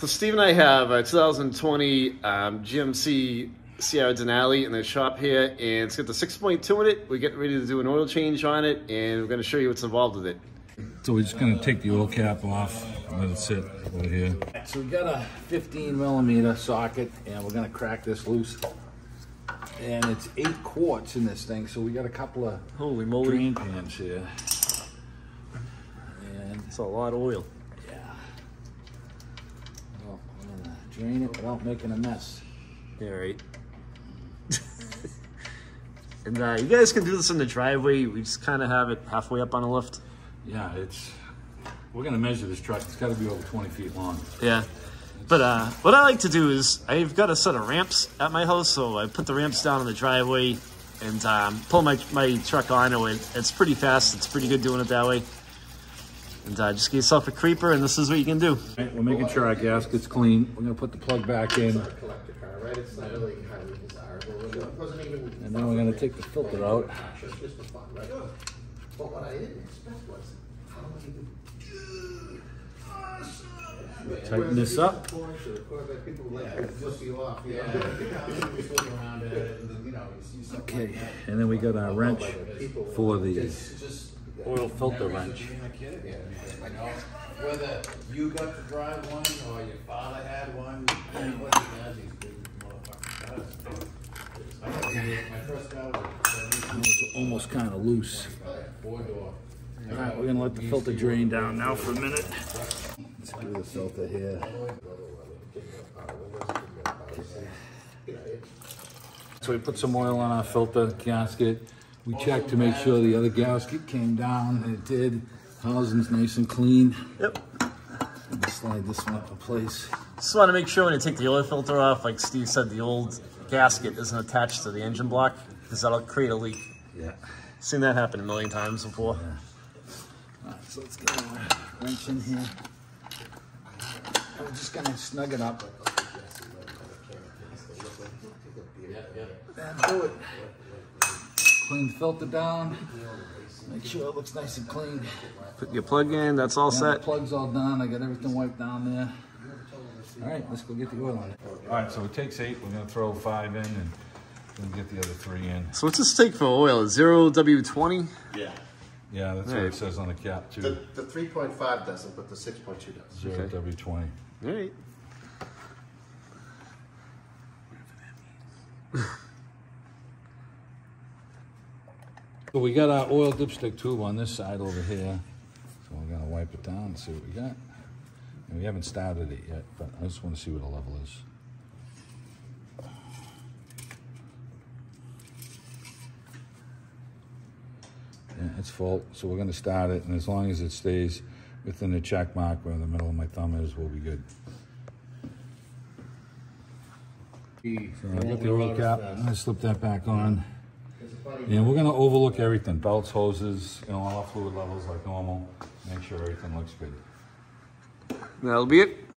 So Steve and I have a 2020 GMC Sierra Denali in the shop here, and it's got the 6.2 in it. We're getting ready to do an oil change on it, and we're going to show you what's involved with it. So we're just going to take the oil cap off and let it sit over here. So we've got a 15mm socket, and we're going to crack this loose. And it's 8 quarts in this thing, so we got a couple of holy moly drain pans here. And it's a lot of oil. Drain it without making a mess. Yeah, right. And you guys can do this in the driveway. We just kind of have it halfway up on a lift. Yeah, we're gonna measure this truck. It's gotta be over 20 feet long. Yeah, but what I like to do is I've got a set of ramps at my house, so I put the ramps down in the driveway and pull my truck onto it. It's pretty fast. It's pretty good doing it that way. And just get yourself a creeper, and this is what you can do. Right, we're making sure our gasket's clean. We're going to put the plug back in. And then we're going to take the filter out. But what I didn't expect was how many. Tighten this up. Okay, and then we got our wrench for the oil filter wrench. Whether you got to drive one or your father had one, it's almost kind of loose. All right, we're gonna let the filter drain down now for a minute. Screw the filter here. So we put some oil on our filter gasket. We checked to make sure the other gasket came down, and it did. Housing's nice and clean. Yep. And slide this one up in place. Just want to make sure when you take the oil filter off, like Steve said, the old gasket isn't attached to the engine block, because that'll create a leak. Yeah. Seen that happen a million times before. Yeah. All right, so let's get our wrench in here. I'm just going to snug it up. And do it. Clean the filter down, make sure it looks nice and clean. Put your plug in, that's all set. The plug's all done, I got everything wiped down there. All right, let's go get the oil on it. All right, so it takes 8, we're gonna throw 5 in and then get the other 3 in. So what's this take for oil, 0W-20? Yeah. Yeah, that's what it says on the cap too. The 3.5 doesn't, but the 6.2 does. 0W-20. All right. Whatever that means. So we got our oil dipstick tube on this side over here. So we're gonna wipe it down and see what we got. And we haven't started it yet, but I just wanna see what the level is. Yeah, it's full, so we're gonna start it, and as long as it stays within the check mark where the middle of my thumb is, we'll be good. So I got the oil cap, I'm gonna slip that back on. And we're going to overlook everything, belts, hoses, you know, all our fluid levels like normal, make sure everything looks good. That'll be it.